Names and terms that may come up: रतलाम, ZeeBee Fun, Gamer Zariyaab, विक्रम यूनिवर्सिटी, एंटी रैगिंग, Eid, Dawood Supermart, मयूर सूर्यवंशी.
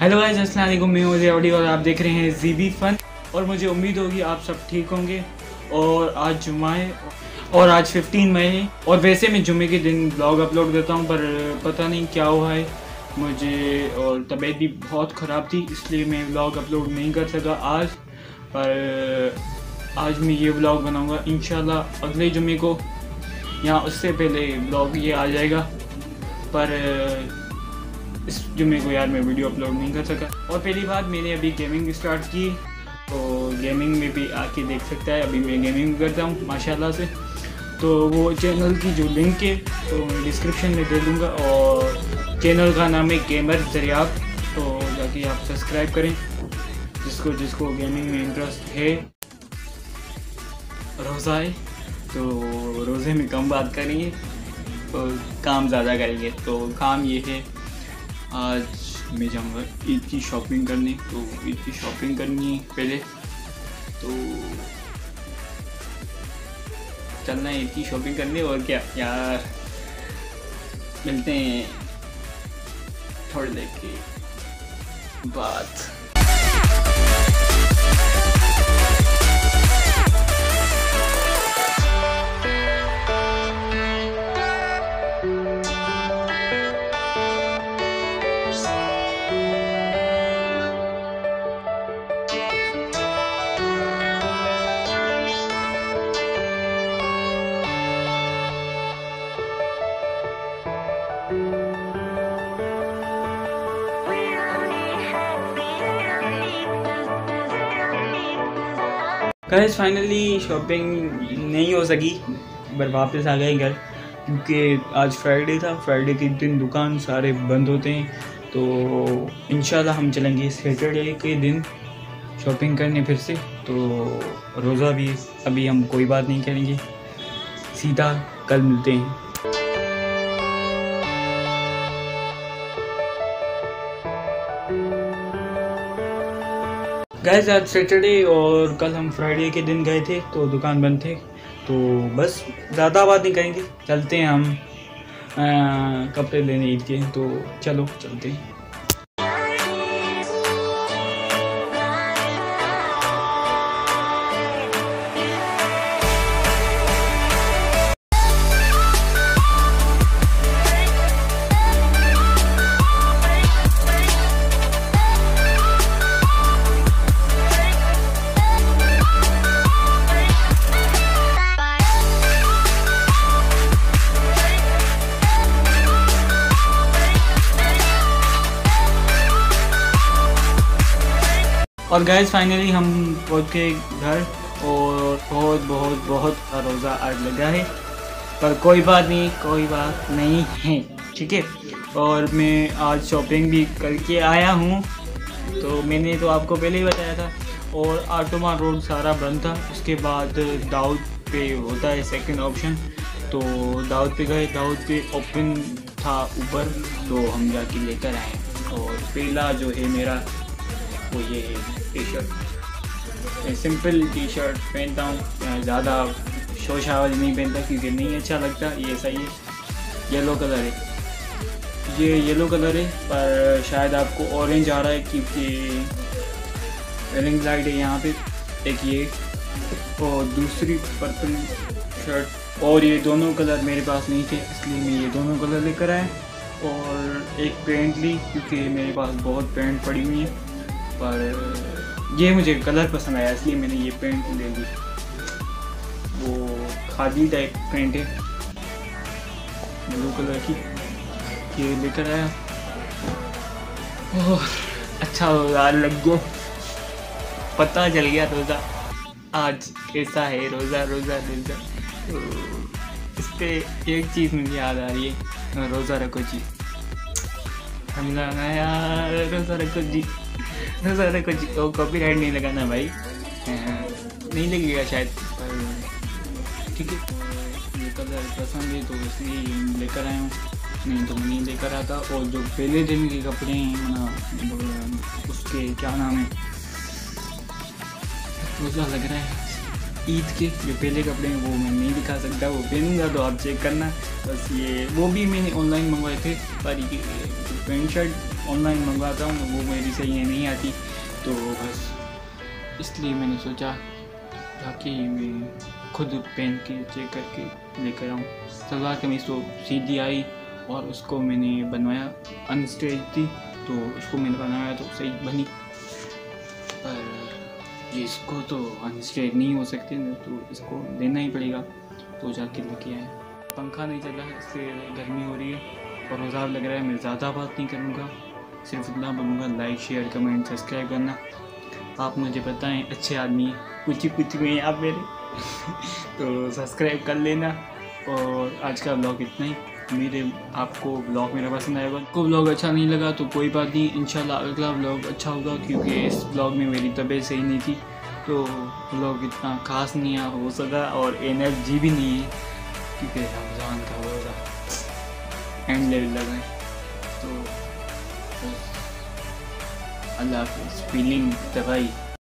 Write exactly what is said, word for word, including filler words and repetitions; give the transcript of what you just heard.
Hello guys, अस्सलाम वालेकुम। मैं हूं दावूद और आप देख रहे हैं जीबी फन। और मुझे उम्मीद होगी आप सब ठीक होंगे। और आज जुम्मा है और आज पंद्रह मई है। और वैसे मैं जुम्मे के दिन ब्लॉग अपलोड करता हूं, पर पता नहीं क्या हुआ है मुझे, और तबीयत भी बहुत ख़राब थी, इसलिए मैं ब्लॉग अपलोड नहीं कर सका आज। पर आज मैं ये ब्लॉग बनाऊँगा इंशाल्लाह अगले जुम्मे को, या उससे पहले ब्लॉग ये आ जाएगा। पर इस जुम्मे को यार मैं वीडियो अपलोड नहीं कर सका। और पहली बात, मैंने अभी गेमिंग स्टार्ट की, तो गेमिंग में भी आके देख सकता है। अभी मैं गेमिंग करता हूँ माशाल्लाह से, तो वो चैनल की जो लिंक है तो मैं डिस्क्रिप्शन में दे दूँगा। और चैनल का नाम है गेमर जरियाब, तो जाके आप सब्सक्राइब करें जिसको जिसको गेमिंग में इंटरेस्ट है। रोज़ा है तो रोज़े में कम बात करेंगे और काम ज़्यादा करेंगे। तो काम ये है, आज मैं जाऊँगा ईद की शॉपिंग करने, तो ईद की शॉपिंग करनी है पहले, तो चलना है ईद की शॉपिंग करने। और क्या यार, मिलते हैं थोड़ी देर के बाद। गाइस, फाइनली शॉपिंग नहीं हो सकी, पर वापस आ गए घर, क्योंकि आज फ्राइडे था। फ्राइडे के दिन दुकान सारे बंद होते हैं, तो इंशाल्लाह हम चलेंगे सैटरडे के दिन शॉपिंग करने फिर से। तो रोज़ा भी, अभी हम कोई बात नहीं करेंगे, सीधा कल मिलते हैं। गाइस, आज सैटरडे और कल हम फ्राइडे के दिन गए थे, तो दुकान बंद थे। तो बस ज़्यादा बात नहीं करेंगे, चलते हैं हम आ, कपड़े लेने ईद के, तो चलो चलते हैं। और गाइस, फाइनली हम पहुँच गए घर, और बहुत बहुत बहुत रोज़ा आज लगा है, पर कोई बात नहीं, कोई बात नहीं है, ठीक है। और मैं आज शॉपिंग भी करके आया हूँ, तो मैंने तो आपको पहले ही बताया था। और आटोमा रोड सारा बंद था, उसके बाद दाऊद पे होता है सेकंड ऑप्शन, तो दाऊद पे गए, दाऊद पे ओपन था ऊपर, तो हम जाके लेकर आए। और पहला जो है मेरा वो ये T shirt, simple T shirt पहनता हूँ, ज़्यादा शोशावल नहीं पहनता क्योंकि नहीं अच्छा लगता। ये सही है, येलो कलर है, ये येलो कलर है, पर शायद आपको ऑरेंज आ रहा है क्योंकि रिंग लाइट है यहाँ पे एक, ये और दूसरी पर्पल शर्ट। और ये दोनों कलर मेरे पास नहीं थे, इसलिए मैं ये दोनों कलर लेकर आया। और एक पेंट ली क्योंकि मेरे पास बहुत पेंट पड़ी हुई है, पर ये मुझे कलर पसंद आया इसलिए मैंने ये पेंट ले ली। वो खादी टाइप पेंट है, ब्लू कलर की, ये लेकर आया। ओह, अच्छा रोज़ा लग गया, पता चल गया रोज़ा आज कैसा है। रोज़ा रोज़ा रोज़ा तो इस पर एक चीज़ मुझे याद आ रही है, रोज़ा रखो जी, रमज़ान आया, रोज़ा रखो जी, ज़्यादा कुछ कॉपीराइट नहीं लगाना भाई, नहीं लगेगा शायद, पर ठीक है। ये कलर पसंद है तो इसलिए लेकर आया हूँ, नहीं तो मैं नहीं लेकर आता। और जो पहले दिन के कपड़े हैं ना, उसके क्या नाम है, रोज़ा लग रहा है, ईद के जो पहले कपड़े हैं वो मैं नहीं दिखा सकता, वो पहनूंगा तो आप चेक करना। बस ये वो भी मैंने ऑनलाइन मंगवाए थे, पर पैंट शर्ट ऑनलाइन मंगवाता हूँ वो मेरी सही नहीं आती, तो बस इसलिए मैंने सोचा ताकि मैं खुद पहन के चेक करके लेकर आऊँ। सलवार कमीज तो सीधी आई और उसको मैंने बनवाया, अनस्टेच थी तो उसको मैंने बनाया तो सही बनी, पर इसको तो अनस्टेच नहीं हो सकते तो इसको देना ही पड़ेगा, तो जाके लेके आए। पंखा नहीं चल रहा है, इससे गर्मी हो रही है और मज़ा लग रहा है। मैं ज़्यादा बात नहीं करूँगा, सिर्फ इतना बोलूँगा लाइक शेयर कमेंट सब्सक्राइब करना। आप मुझे बताएं, अच्छे आदमी कुछ कुछ में आप मेरे तो सब्सक्राइब कर लेना। और आज का ब्लॉग इतना ही, मेरे आपको ब्लॉग मेरा पसंद आएगा। आपको ब्लॉग अच्छा नहीं लगा तो कोई बात नहीं, इंशाल्लाह अगला ब्लॉग अच्छा होगा, क्योंकि इस ब्लॉग में मेरी तबीयत सही नहीं थी तो ब्लॉग इतना खास नहीं हो सका और एनर्जी भी नहीं है क्योंकि रमज़ान का रोज़ा एंड लेवल लगाएँ। तो अल्लाह हाफिज़, फीलिंग दवाई।